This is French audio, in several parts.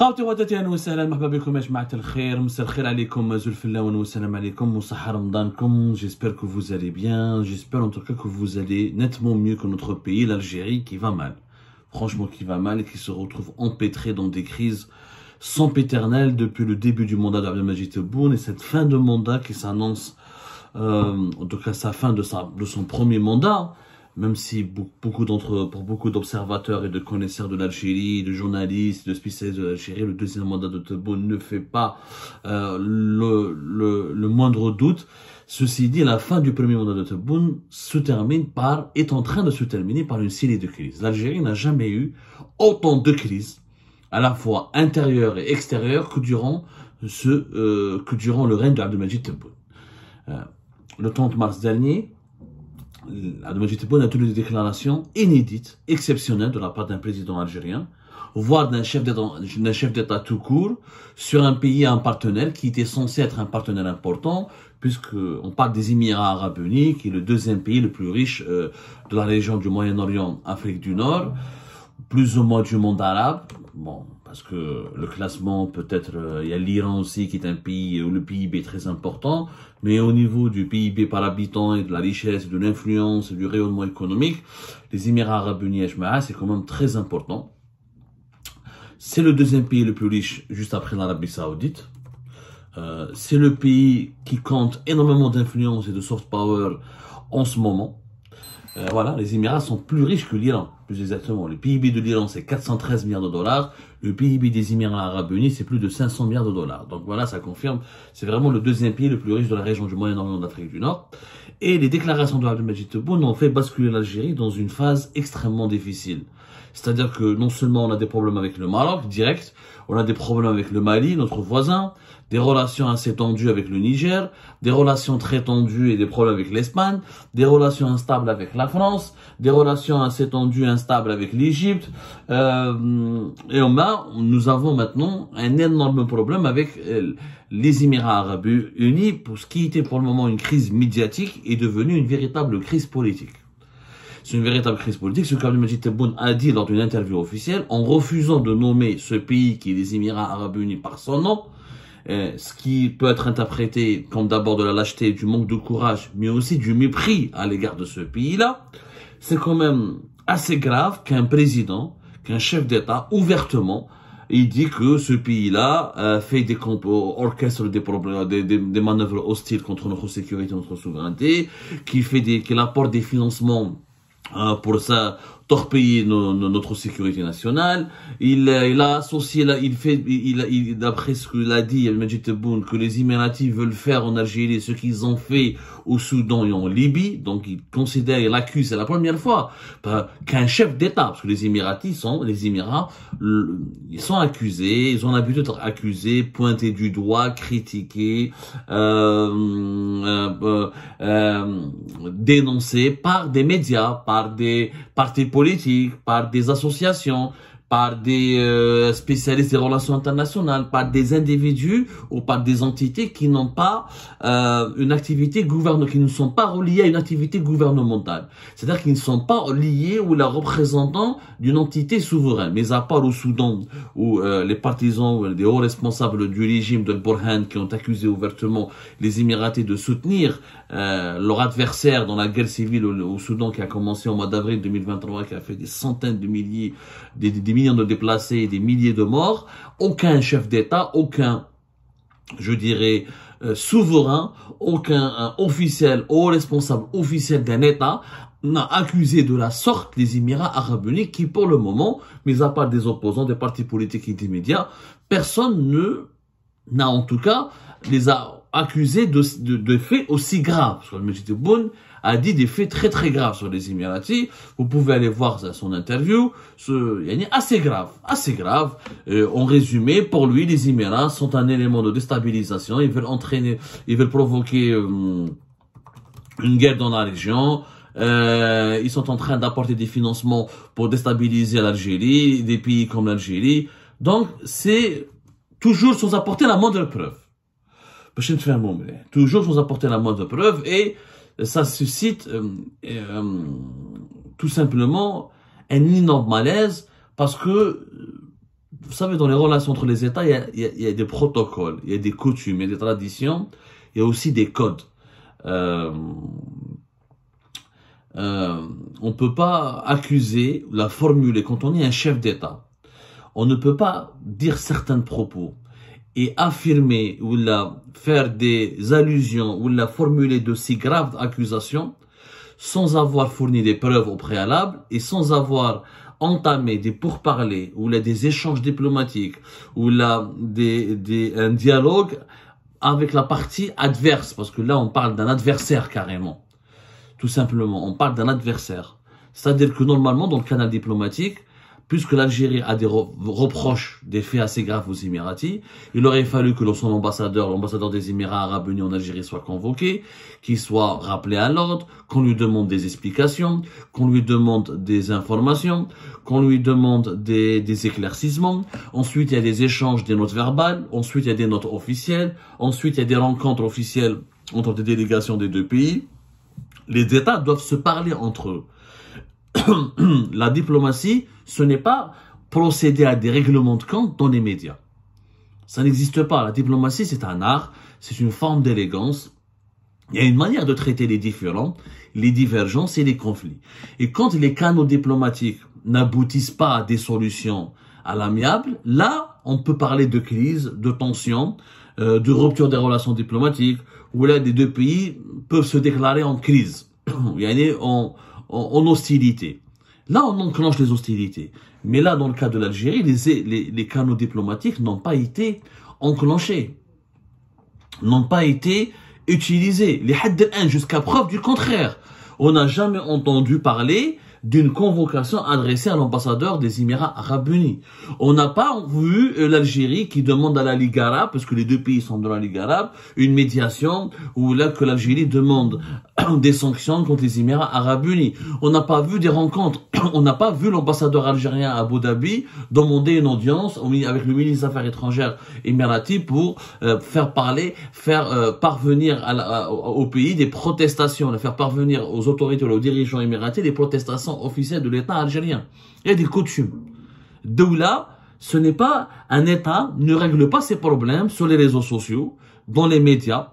خاوتي واتاتي اهلا وسهلا مرحبا بكم يا جماعه الخير، مساء الخير عليكم، زول فلاون والسلام عليكم وصحه رمضانكم. J'espère que vous allez bien, j'espère en tout cas que vous allez nettement mieux que notre pays, l'Algérie, qui va mal. Franchement qui va mal et qui se retrouve empêtré dans des crises sempiternelles depuis le début du mandat d'Abdelmadjid Tebboune et cette fin de mandat qui s'annonce, en tout cas sa fin de son premier mandat. Même si pour beaucoup d'observateurs et de connaisseurs de l'Algérie, de journalistes, de spécialistes de l'Algérie, le deuxième mandat de Tebboune ne fait pas le moindre doute. Ceci dit, la fin du premier mandat de Tebboune est en train de se terminer par une série de crises. L'Algérie n'a jamais eu autant de crises, à la fois intérieures et extérieures, que durant le règne d'Abdelmadjid Tebboune. Le 30 mars dernier, Abdelmadjid Tebboune a tenu des déclarations inédites, exceptionnelles de la part d'un président algérien, voire d'un chef d'État tout court, sur un pays, un partenaire qui était censé être un partenaire important, puisqu'on parle des Émirats arabes unis, qui est le deuxième pays le plus riche de la région du Moyen-Orient, Afrique du Nord, plus ou moins du monde arabe. Bon, parce que le classement, peut-être, il y a l'Iran aussi qui est un pays où le PIB est très important, mais au niveau du PIB par habitant et de la richesse, de l'influence, du rayonnement économique, les Émirats arabes unis, c'est quand même très important. C'est le deuxième pays le plus riche juste après l'Arabie saoudite. C'est le pays qui compte énormément d'influence et de soft power en ce moment. Voilà, les Émirats sont plus riches que l'Iran, plus exactement. Le PIB de l'Iran, c'est 413 milliards de dollars. Le PIB des Émirats arabes unis, c'est plus de 500 milliards de dollars. Donc voilà, ça confirme, c'est vraiment le deuxième pays le plus riche de la région du Moyen-Orient d'Afrique du Nord. Et les déclarations de Abdelmadjid Tebboune ont fait basculer l'Algérie dans une phase extrêmement difficile. C'est-à-dire que non seulement on a des problèmes avec le Maroc, direct, on a des problèmes avec le Mali, notre voisin, des relations assez tendues avec le Niger, des relations très tendues et des problèmes avec l'Espagne, des relations instables avec la France, des relations assez tendues et instables avec l'Égypte, et nous avons maintenant un énorme problème avec les Émirats arabes unis, pour ce qui était pour le moment une crise médiatique est devenue une véritable crise politique. C'est une véritable crise politique, ce qu'Abdelmadjid Tebboune a dit lors d'une interview officielle, en refusant de nommer ce pays qui est les Émirats arabes unis par son nom, ce qui peut être interprété comme d'abord de la lâcheté, du manque de courage, mais aussi du mépris à l'égard de ce pays-là. C'est quand même assez grave qu'un président, qu'un chef d'État, ouvertement, il dit que ce pays-là fait des orchestre des manœuvres hostiles contre notre sécurité, notre souveraineté, qu'il apporte des financements pour ça torpiller notre sécurité nationale. D'après ce qu'il a dit Abdelmadjid Tebboune, que les Émiratis veulent faire en Algérie ce qu'ils ont fait au Soudan et en Libye. Donc il considère, il accuse, c'est la première fois qu'un chef d'État, parce que les Émiratis sont, les Émirats, ils sont accusés, ils ont l'habitude d'être accusés, pointés du doigt, critiqués, dénoncés par des médias, par des partis politiques, par des associations, par des spécialistes des relations internationales, par des individus ou par des entités qui n'ont pas une activité gouvernementale, qui ne sont pas reliées à une activité gouvernementale. C'est-à-dire qu'ils ne sont pas liés ou la représentant d'une entité souveraine. Mais à part au Soudan, où les partisans ou les hauts responsables du régime de Burhan qui ont accusé ouvertement les Émiratis de soutenir leur adversaire dans la guerre civile au Soudan qui a commencé au mois d'avril 2023, qui a fait des centaines de milliers, des millions de déplacés et des milliers de morts, aucun chef d'État, aucun, je dirais, souverain, aucun officiel, haut responsable officiel d'un État n'a accusé de la sorte les Émirats arabes unis qui, pour le moment, mis à part des opposants, des partis politiques et des médias, personne n'a en tout cas les a accusés de faits aussi graves. Parce que Abdelmadjid Tebboune a dit des faits très très graves sur les Émiratis. Vous pouvez aller voir son interview. Il est assez grave, assez grave. En résumé, pour lui, les Émirats sont un élément de déstabilisation. Ils veulent provoquer une guerre dans la région. Ils sont en train d'apporter des financements pour déstabiliser l'Algérie, des pays comme l'Algérie. Donc, c'est toujours sans apporter la moindre preuve. Toujours sans apporter la moindre preuve, et ça suscite tout simplement un énorme malaise, parce que vous savez, dans les relations entre les États, il y a des protocoles, il y a des coutumes, il y a des traditions, il y a aussi des codes. On ne peut pas accuser, la formuler, quand on est un chef d'État, on ne peut pas dire certains propos et affirmer ou la faire des allusions ou la formuler de si graves accusations sans avoir fourni des preuves au préalable et sans avoir entamé des pourparlers ou là, des échanges diplomatiques ou là, un dialogue avec la partie adverse, parce que là on parle d'un adversaire carrément. Tout simplement, on parle d'un adversaire. C'est-à-dire que normalement, dans le canal diplomatique, puisque l'Algérie a des reproches des faits assez graves aux Émiratis, il aurait fallu que son ambassadeur, l'ambassadeur des Émirats arabes unis en Algérie, soit convoqué, qu'il soit rappelé à l'ordre, qu'on lui demande des explications, qu'on lui demande des informations, qu'on lui demande des éclaircissements. Ensuite, il y a des échanges, des notes verbales. Ensuite, il y a des notes officielles. Ensuite, il y a des rencontres officielles entre des délégations des deux pays. Les États doivent se parler entre eux. La diplomatie, ce n'est pas procéder à des règlements de compte dans les médias. Ça n'existe pas. La diplomatie, c'est un art, c'est une forme d'élégance. Il y a une manière de traiter les différends, les divergences et les conflits. Et quand les canaux diplomatiques n'aboutissent pas à des solutions à l'amiable, là, on peut parler de crise, de tension, de rupture des relations diplomatiques, où là, les deux pays peuvent se déclarer en crise, en hostilité. Là, on enclenche les hostilités. Mais là, dans le cas de l'Algérie, les canaux diplomatiques n'ont pas été enclenchés, n'ont pas été utilisés. Les hadd al-an, jusqu'à preuve du contraire. On n'a jamais entendu parler d'une convocation adressée à l'ambassadeur des Émirats arabes unis. On n'a pas vu l'Algérie qui demande à la Ligue arabe, parce que les deux pays sont dans la Ligue arabe, une médiation où là que l'Algérie demande des sanctions contre les Émirats arabes unis. On n'a pas vu des rencontres. On n'a pas vu l'ambassadeur algérien à Abu Dhabi demander une audience avec le ministre des Affaires étrangères émirati pour faire parvenir au pays des protestations, faire parvenir aux autorités, aux dirigeants émiratis des protestations officiel de l'État algérien. Il y a des coutumes. D'où là, ce n'est pas un État ne règle pas ses problèmes sur les réseaux sociaux, dans les médias,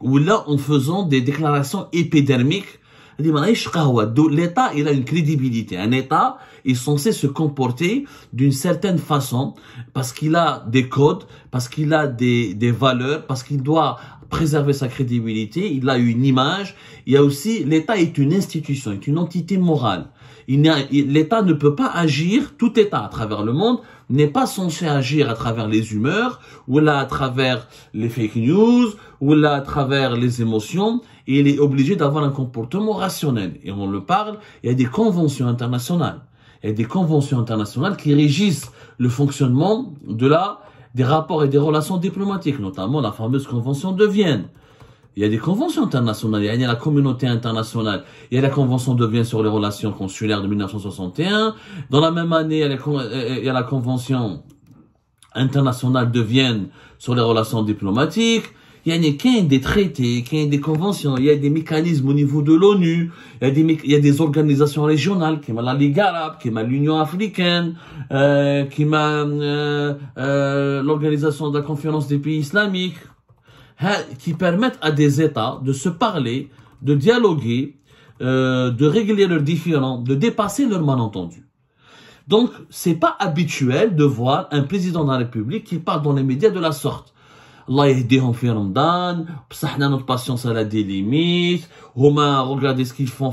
ou là en faisant des déclarations épidermiques. L'État, il a une crédibilité. Un État est censé se comporter d'une certaine façon parce qu'il a des codes, parce qu'il a des valeurs, parce qu'il doit préserver sa crédibilité, il a une image. Il y a aussi, l'État est une institution, est une entité morale. L'État ne peut pas agir, tout État à travers le monde n'est pas censé agir à travers les humeurs, ou là à travers les fake news, ou là à travers les émotions. Et il est obligé d'avoir un comportement rationnel. Et on le parle, il y a des conventions internationales. Il y a des conventions internationales qui régissent le fonctionnement des rapports et des relations diplomatiques, notamment la fameuse Convention de Vienne. Il y a des conventions internationales, il y a la communauté internationale, il y a la Convention de Vienne sur les relations consulaires de 1961. Dans la même année, il y a la Convention internationale de Vienne sur les relations diplomatiques. Il y a des traités, il y a des conventions, il y a des mécanismes au niveau de l'ONU, il y a des organisations régionales, qui m'a la Ligue arabe, qui m'a l'Union africaine, qui m'a l'organisation de la conférence des pays islamiques, qui permettent à des États de se parler, de dialoguer, de régler leurs différends, de dépasser leurs malentendus. Donc, c'est pas habituel de voir un président de la République qui parle dans les médias de la sorte. Allah yahdihom fi Ramadan, bsahna notre patience elle a des limites, regardez ce qu'ils font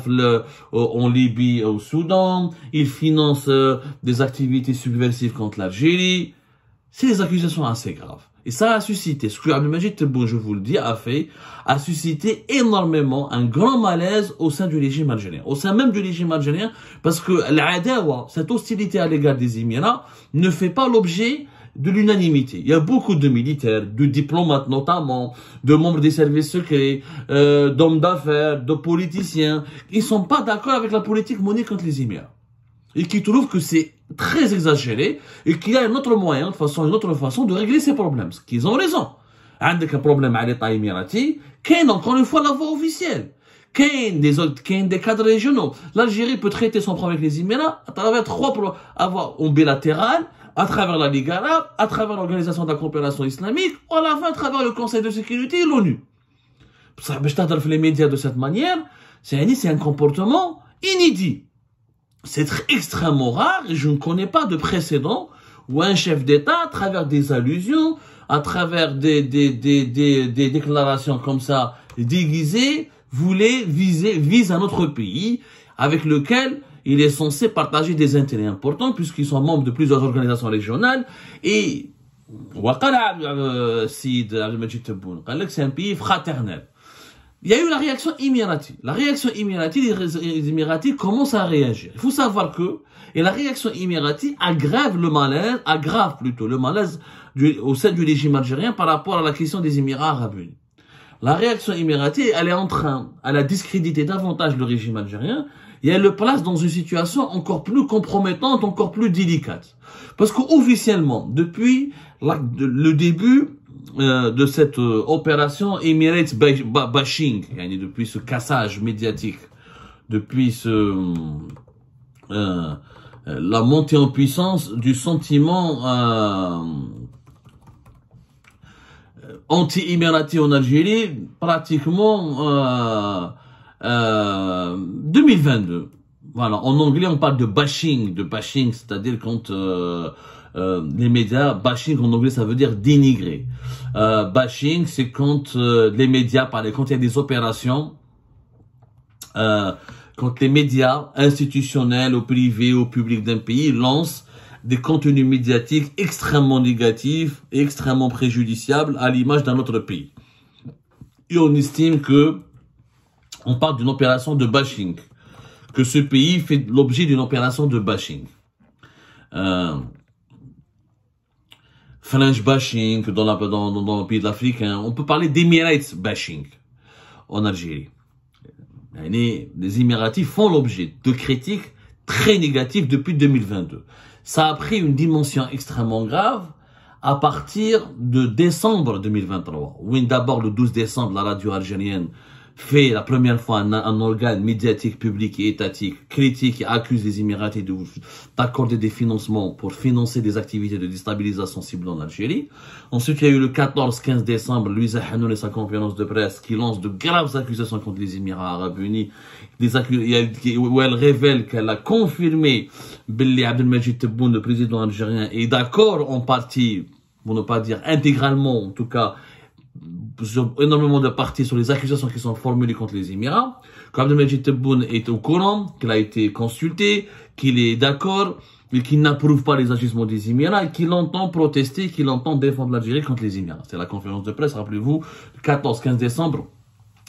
en Libye, au Soudan, ils financent des activités subversives contre l'Algérie. C'est des accusations assez graves. Et ça a suscité, ce que Abdelmadjid Tebboune, je vous le dis, a suscité énormément un grand malaise au sein du régime algérien. Au sein même du régime algérien, parce que l'adawa, cette hostilité à l'égard des Émirats, ne fait pas l'objet de l'unanimité. Il y a beaucoup de militaires, de diplomates notamment, de membres des services secrets, d'hommes d'affaires, de politiciens, qui ne sont pas d'accord avec la politique menée contre les Émirats. Et qui trouvent que c'est très exagéré et qu'il y a un autre moyen, une autre façon de régler ces problèmes. Ce qu'ils ont raison. Avec un problème à l'État émirati, qu'est encore une fois la voie officielle. Des cadres régionaux. L'Algérie peut traiter son problème avec les Émirats à travers trois accords bilatéraux, à travers la Ligue arabe, à travers l'Organisation de la coopération islamique, ou à la fin à travers le Conseil de sécurité et l'ONU. Je t'adresse les médias de cette manière, c'est un comportement inédit. C'est extrêmement rare et je ne connais pas de précédent où un chef d'État, à travers des allusions, à travers des déclarations comme ça déguisées, voulait vise un autre pays avec lequel il est censé partager des intérêts importants puisqu'ils sont membres de plusieurs organisations régionales. Et Sid Abdelmadjid Tebboune, c'est un pays fraternel. Il y a eu la réaction émiratie. La réaction émiratie, les émiratis commencent à réagir. Il faut savoir que la réaction émiratie aggrave le malaise au sein du régime algérien par rapport à la question des Émirats arabes unis. La réaction émiratie, elle est en train de discréditer davantage le régime algérien et elle le place dans une situation encore plus compromettante, encore plus délicate. Parce qu'officiellement, depuis le début de cette opération Emirates bashing, depuis ce cassage médiatique, depuis la montée en puissance du sentiment anti-émirati en Algérie, pratiquement 2022. Voilà, en anglais on parle de bashing, c'est-à-dire quand les médias, bashing en anglais ça veut dire dénigrer. Bashing c'est quand les médias, quand il y a des opérations, quand les médias institutionnels, au privé, au public d'un pays lancent des contenus médiatiques extrêmement négatifs et extrêmement préjudiciables à l'image d'un autre pays. Et on estime que on parle d'une opération de bashing, que ce pays fait l'objet d'une opération de bashing. French bashing dans le pays de l'Afrique, hein. On peut parler d'Emirates bashing en Algérie. Les Émiratis font l'objet de critiques très négatives depuis 2022. Ça a pris une dimension extrêmement grave à partir de décembre 2023. Oui, d'abord le 12 décembre, la radio algérienne fait la première fois un organe médiatique, public et étatique, critique et accuse les Émiratis d'accorder des financements pour financer des activités de déstabilisation cible en Algérie. Ensuite, il y a eu le 14-15 décembre, Louisa Hanoune et sa conférence de presse qui lance de graves accusations contre les Émirats arabes unis, où elle révèle qu'elle a confirmé que Abdelmadjid Tebboune, le président algérien, est d'accord en partie, pour ne pas dire intégralement en tout cas, sur énormément de parties sur les accusations qui sont formulées contre les Émirats, qu'Abdelmadjid Tebboune est au courant, qu'il a été consulté, qu'il est d'accord, mais qu'il n'approuve pas les agissements des Émirats, et qu'il entend protester, qu'il entend défendre l'Algérie contre les Émirats. C'est la conférence de presse, rappelez-vous, le 14-15 décembre,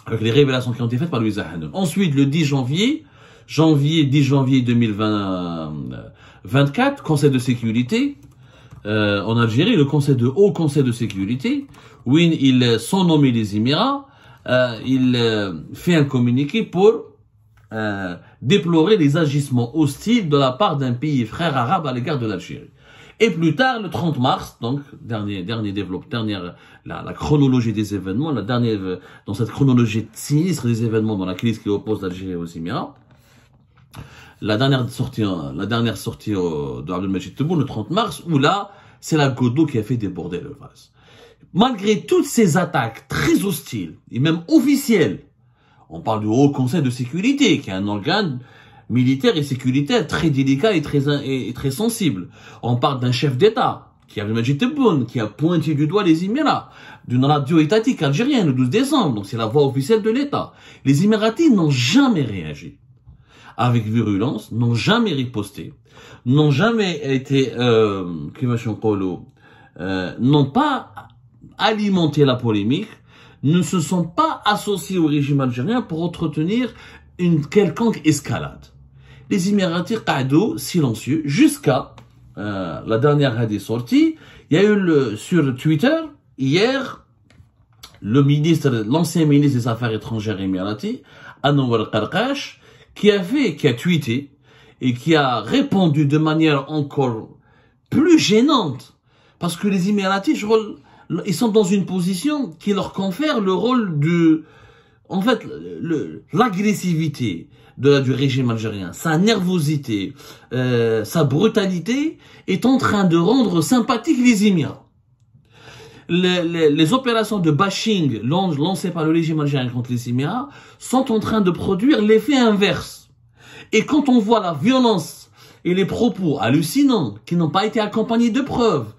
avec les révélations qui ont été faites par Louisa Hanoune. Ensuite, le 10 janvier 2024, Conseil de sécurité, en Algérie, le Haut Conseil de sécurité, où ils sont nommés les Émirats, il fait un communiqué pour déplorer les agissements hostiles de la part d'un pays frère arabe à l'égard de l'Algérie. Et plus tard, le 30 mars, donc la chronologie des événements, la dernière dans cette chronologie sinistre des événements dans la crise qui oppose l'Algérie aux Émirats. La dernière sortie de Abdelmadjid Tebboune, le 30 mars, où là, c'est la goutte d'eau qui a fait déborder le vase. Malgré toutes ces attaques très hostiles, et même officielles, on parle du Haut Conseil de sécurité, qui est un organe militaire et sécuritaire très délicat et très sensible. On parle d'un chef d'État, qui est Abdelmadjid Tebboune, qui a pointé du doigt les Émirats, d'une radio étatique algérienne le 12 décembre, donc c'est la voix officielle de l'État. Les Émiratis n'ont jamais réagi avec virulence, n'ont jamais riposté, n'ont jamais été, n'ont pas alimenté la polémique, ne se sont pas associés au régime algérien pour entretenir une quelconque escalade. Les Émiratis qadou, silencieux, jusqu'à la dernière année sortie. Il y a eu sur Twitter, hier, l'ancien ministre des Affaires étrangères émirati, Anwar Gargash, qui a tweeté et qui a répondu de manière encore plus gênante, parce que les Émiratis, ils sont dans une position qui leur confère le rôle de l'agressivité, du régime algérien. Sa nervosité, sa brutalité est en train de rendre sympathiques les Émirats. Les opérations de bashing lancées par le régime algérien contre les Émirats sont en train de produire l'effet inverse. Et quand on voit la violence et les propos hallucinants qui n'ont pas été accompagnés de preuves,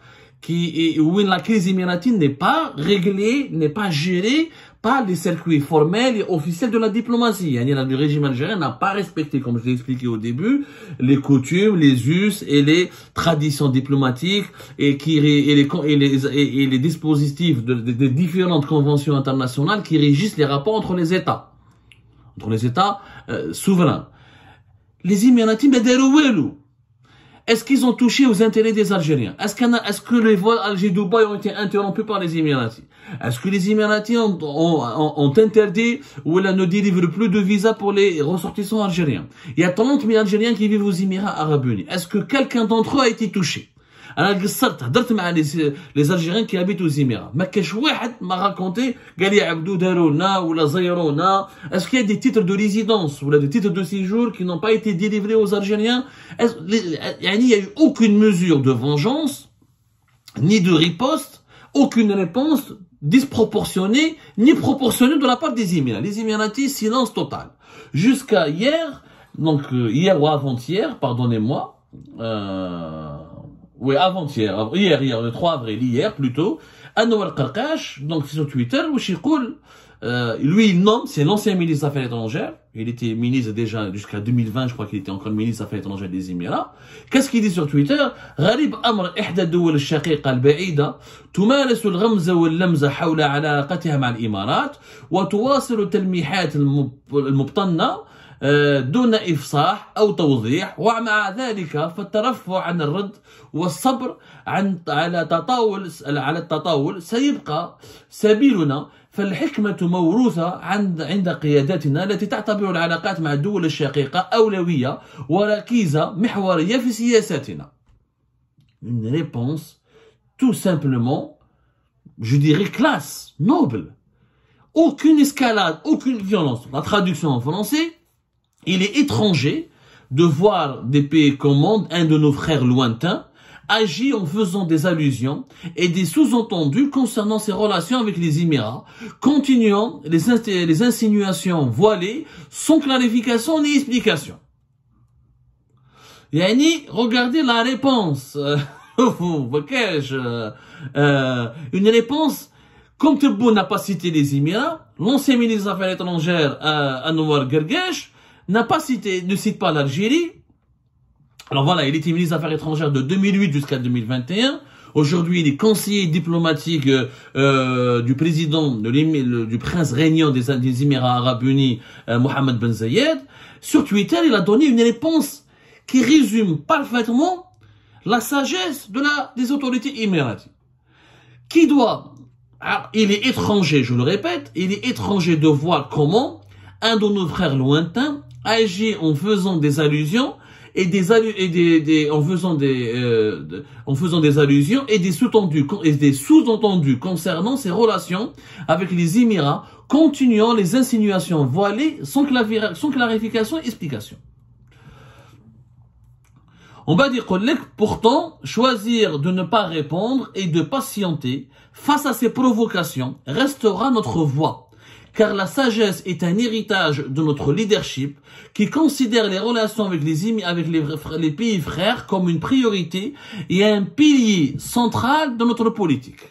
où la crise émiratine n'est pas réglée, n'est pas gérée par les circuits formels et officiels de la diplomatie. Le régime algérien n'a pas respecté, comme je l'ai expliqué au début, les coutumes, les us et les traditions diplomatiques et les dispositifs des différentes conventions internationales qui régissent les rapports entre les États souverains. Les émiratines, est-ce qu'ils ont touché aux intérêts des Algériens? Est-ce que les vols Alger-Dubaï ont été interrompus par les Émiratis? Est-ce que les Émiratis ont interdit ou ils ne délivrent plus de visa pour les ressortissants algériens? Il y a 30 000 Algériens qui vivent aux Émirats arabes unis. Est-ce que quelqu'un d'entre eux a été touché? Alors, les Algériens qui habitent aux Émirats, m'a raconté, est-ce qu'il y a des titres de résidence ou des titres de séjour qui n'ont pas été délivrés aux Algériens? Il n'y a eu aucune mesure de vengeance, ni de riposte, aucune réponse disproportionnée, ni proportionnée de la part des Émirats. Les Émiratis, silence total. Jusqu'à hier, donc hier ou avant-hier, pardonnez-moi, oui, avant-hier, hier, le 3 avril, hier plutôt, Anwar Gargash, donc sur Twitter, lui il nomme, c'est l'ancien ministre des Affaires étrangères, il était ministre déjà jusqu'à 2020, je crois qu'il était encore ministre des Affaires étrangères des Émirats. Qu'est-ce qu'il dit sur Twitter? غريب أمر إحدى الدول الشقيقة البعيدة تمارس الغمز واللمز حول علاقتها مع الإمارات وتواصل التلميحات المبطنة دون إفصاح أو توضيح ومع ذلك فالترفع عن الرد والصبر على التطاول سيبقى سبيلنا فالحكمة موروثة عند قياداتنا التي تعتبر العلاقات مع الدول الشقيقة أولوية وركيزة محورية في سياستنا. Une réponse tout simplement, je dirais classe, noble. Aucune escalade, aucune violence. La traduction en français. Il est étranger de voir des pays commandes, un de nos frères lointains, agit en faisant des allusions et des sous-entendus concernant ses relations avec les Émirats, continuant les insinuations voilées sans clarification ni explication. Yani, regardez la réponse. Une réponse, comme Tebboune n'a pas cité les Émirats, l'ancien ministre des Affaires étrangères Anwar Gargash n'a pas cité, ne cite pas l'Algérie. Alors voilà, il était ministre des Affaires étrangères de 2008 jusqu'à 2021. Aujourd'hui, il est conseiller diplomatique du président, du prince régnant des Émirats arabes unis, Mohamed Ben Zayed. Sur Twitter, il a donné une réponse qui résume parfaitement la sagesse des autorités émiraties. Qui doit... Alors, il est étranger, je le répète, il est étranger de voir comment un de nos frères lointains agit en faisant des allusions et des sous-entendus concernant ses relations avec les Émirats, continuant les insinuations voilées sans clarification et explication. On va dire collègues, pourtant, choisir de ne pas répondre et de patienter face à ces provocations restera notre voie. Car la sagesse est un héritage de notre leadership qui considère les relations avec les pays frères comme une priorité et un pilier central de notre politique.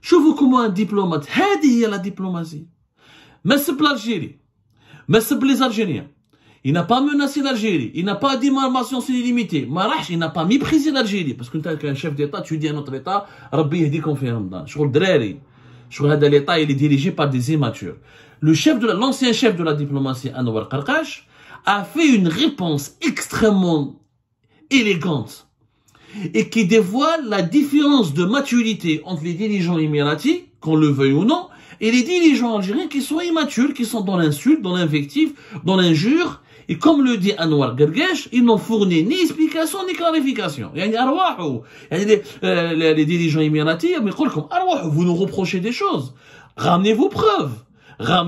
Je vois comment un diplomate, c'est la diplomatie. Mais c'est pour l'Algérie, mais c'est pour les Algériens. Il n'a pas menacé l'Algérie, il n'a pas dit marmation c'est illimité. Il n'a pas méprisé l'Algérie. Parce que tu es un chef d'État, tu dis à notre État, Rabbi Yahdi Konfirmdan, je suis le drari. L'État est dirigé par des immatures. L'ancien chef de la diplomatie, Anwar Gargash, a fait une réponse extrêmement élégante et qui dévoile la différence de maturité entre les dirigeants émiratis, qu'on le veuille ou non, et les dirigeants algériens qui sont immatures, qui sont dans l'insulte, dans l'invective, dans l'injure. Et comme le dit Anwar Gargash, ils n'ont fourni ni explication ni clarification. Les dirigeants émiratis, vous nous reprochez des choses. Ramenez vos preuves.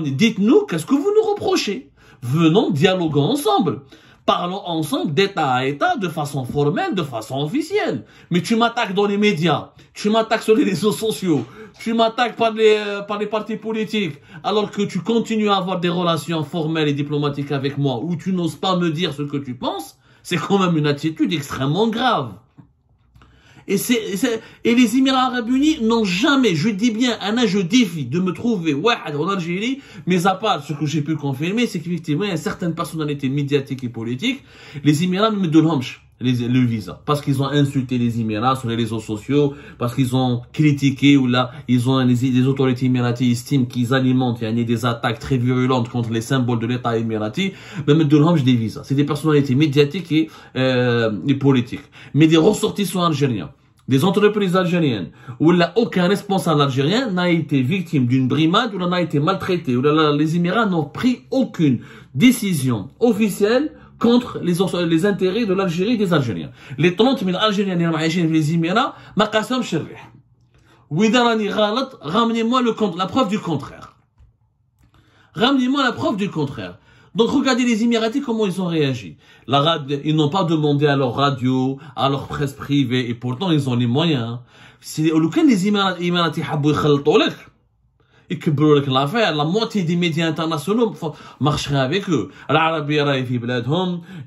Dites-nous qu'est-ce que vous nous reprochez. venons dialoguer ensemble. Parlons ensemble d'État à État, de façon formelle, de façon officielle. Mais tu m'attaques dans les médias, tu m'attaques sur les réseaux sociaux, tu m'attaques par les partis politiques, alors que tu continues à avoir des relations formelles et diplomatiques avec moi, où tu n'oses pas me dire ce que tu penses, c'est quand même une attitude extrêmement grave. Et les Émirats arabes unis n'ont jamais, je dis bien, Anna, je défie de me trouver Wahad en Algérie, mais à part ce que j'ai pu confirmer, c'est qu'effectivement, il y a certaines personnalités médiatiques et politiques, les Émirats ne me donnent le visa, parce qu'ils ont insulté les Émirats sur les réseaux sociaux, parce qu'ils ont critiqué, ou là, ils ont les autorités émiraties estiment qu'ils alimentent, il y a des attaques très virulentes contre les symboles de l'État émirati, mais me donnent des visas. C'est des personnalités médiatiques et politiques. Mais des ressortissants algériens, des entreprises algériennes, où là, aucun responsable algérien n'a été victime d'une brimade, où là, n'a été maltraité, où là, les Émirats n'ont pris aucune décision officielle contre les intérêts de l'Algérie et des Algériens. Les 30 000 Algériens qui sont dans les Émirats, ramenez-moi la preuve du contraire. Ramenez-moi la preuve du contraire. Donc regardez les Émiratis comment ils ont réagi. Ils n'ont pas demandé à leur radio, à leur presse privée, et pourtant ils ont les moyens. Si les Émiratis la moitié des médias internationaux marcheraient avec eux.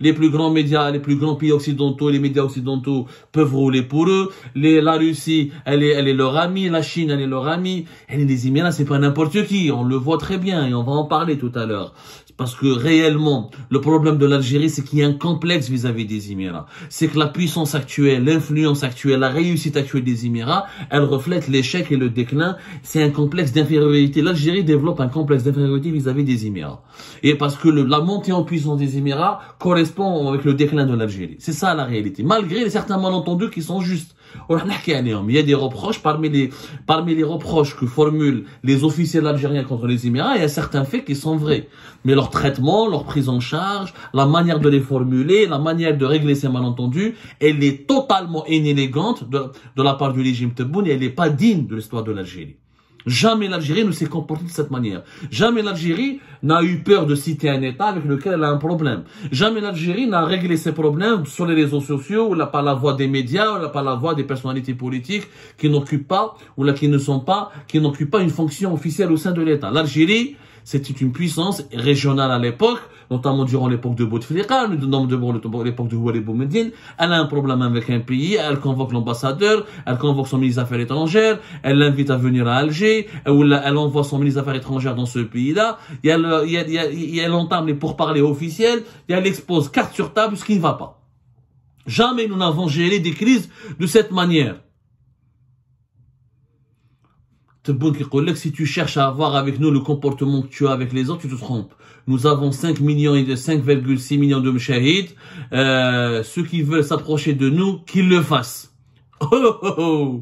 Les plus grands médias, les plus grands pays occidentaux, les médias occidentaux peuvent rouler pour eux. La Russie, elle est leur amie. La Chine, elle est leur amie. Et les Émirats, c'est pas n'importe qui. On le voit très bien et on va en parler tout à l'heure. Parce que réellement, le problème de l'Algérie, c'est qu'il y a un complexe vis-à-vis des Émirats. C'est que la puissance actuelle, l'influence actuelle, la réussite actuelle des Émirats, elle reflète l'échec et le déclin. C'est un complexe d'infériorité. L'Algérie développe un complexe d'infériorité vis-à-vis des Émirats. Et parce que la montée en puissance des Émirats correspond avec le déclin de l'Algérie. C'est ça la réalité. Malgré certains malentendus qui sont justes. Il y a des reproches, parmi les reproches que formulent les officiels algériens contre les Émirats, il y a certains faits qui sont vrais. Mais leur traitement, leur prise en charge, la manière de les formuler, la manière de régler ces malentendus, elle est totalement inélégante de la part du régime Tebboune et elle n'est pas digne de l'histoire de l'Algérie. Jamais l'Algérie ne s'est comportée de cette manière. Jamais l'Algérie n'a eu peur de citer un État avec lequel elle a un problème. Jamais l'Algérie n'a réglé ses problèmes sur les réseaux sociaux, ou là par la voie des médias, ou là par la voie des personnalités politiques qui n'occupent pas, ou là qui n'occupent pas une fonction officielle au sein de l'État. L'Algérie, c'était une puissance régionale à l'époque, notamment durant l'époque de Bouteflika, l'époque de Houari Boumediene. Elle a un problème avec un pays, elle convoque l'ambassadeur, elle convoque son ministre des Affaires étrangères, elle l'invite à venir à Alger, elle envoie son ministre des Affaires étrangères dans ce pays-là, elle entame les pourparlers officiels, et elle expose carte sur table ce qui ne va pas. Jamais nous n'avons géré des crises de cette manière. Tebboune qui collègue, si tu cherches à avoir avec nous le comportement que tu as avec les autres, tu te trompes. Nous avons 5,6 millions de mchahids. Ceux qui veulent s'approcher de nous, qu'ils le fassent. Je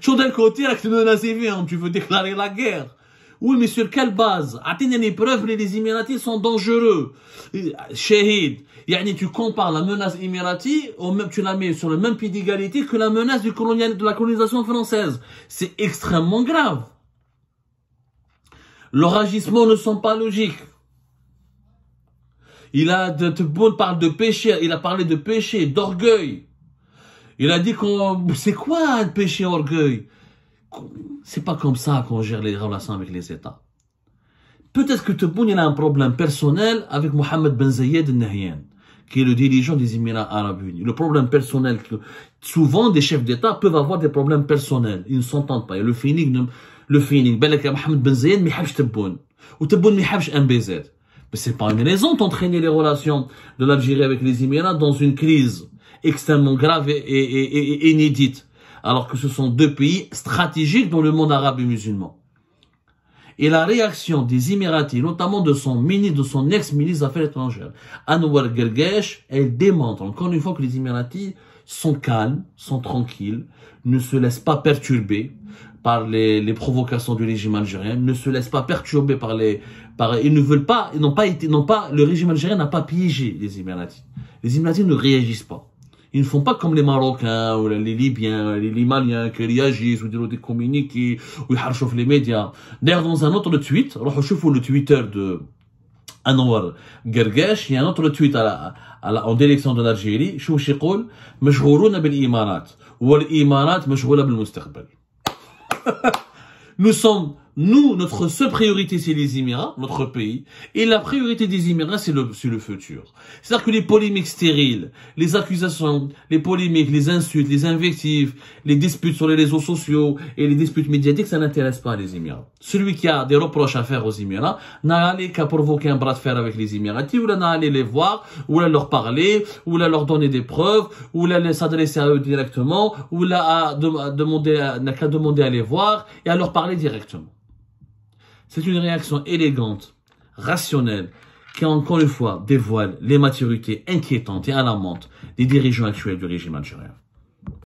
suis d'un côté, tu veux déclarer la guerre. Oui, mais sur quelle base? Atteindre une preuve, les Émiratis sont dangereux. Shahid, tu compares la menace émirati, tu la mets sur le même pied d'égalité que la menace de la colonisation française. C'est extrêmement grave. Leurs agissements ne sont pas logiques. Tebboune parle de péché, il a parlé de péché, d'orgueil. Il a dit c'est quoi un péché orgueil? C'est pas comme ça qu'on gère les relations avec les États. Peut-être que Tebboune a un problème personnel avec Mohamed Ben Zayed al-Nahyan, qui est le dirigeant des Émirats arabes unis. Le problème personnel, souvent des chefs d'État peuvent avoir des problèmes personnels. Ils ne s'entendent pas. Et le feeling, Mohamed Ben Zayed mihabch Tebboune. Ou Tebboune mihabch MBZ. Mais c'est pas une raison d'entraîner les relations de l'Algérie avec les Émirats dans une crise extrêmement grave et inédite. Alors que ce sont deux pays stratégiques dans le monde arabe et musulman. Et la réaction des Émiratis, notamment de son ex-ministre des Affaires étrangères, Anwar Gargash, elle démontre encore une fois que les Émiratis sont calmes, sont tranquilles, ne se laissent pas perturber par les provocations du régime algérien, ne se laissent pas perturber ils ne veulent pas, le régime algérien n'a pas piégé les Émiratis. Les Émiratis ne réagissent pas. Ils ne font pas comme les Marocains, ou les Libyens, les Maliens, qui réagissent, ou des communiqués, ou ils harchouffent les médias. D'ailleurs, dans un autre tweet, on va voir le Twitter de Anwar Gargash, il y a un autre tweet en direction de l'Algérie. Je vous dis, مشغولون بالإمارات والإمارات مشغولة بالمستقبل. Nous sommes, nous, notre seule priorité, c'est les Émirats, notre pays. Et la priorité des Émirats, c'est le futur. C'est-à-dire que les polémiques stériles, les accusations, les polémiques, les insultes, les invectives, les disputes sur les réseaux sociaux et les disputes médiatiques, ça n'intéresse pas les Émirats. Celui qui a des reproches à faire aux Émirats n'a allé qu'à provoquer un bras de fer avec les Émiratis, ou là n'a allé les voir, ou là leur parler, ou là leur donner des preuves, ou là s'adresser à eux directement, ou là n'a qu'à demander à les voir et à leur parler directement. C'est une réaction élégante, rationnelle, qui encore une fois dévoile les maturités inquiétantes et alarmantes des dirigeants actuels du régime algérien.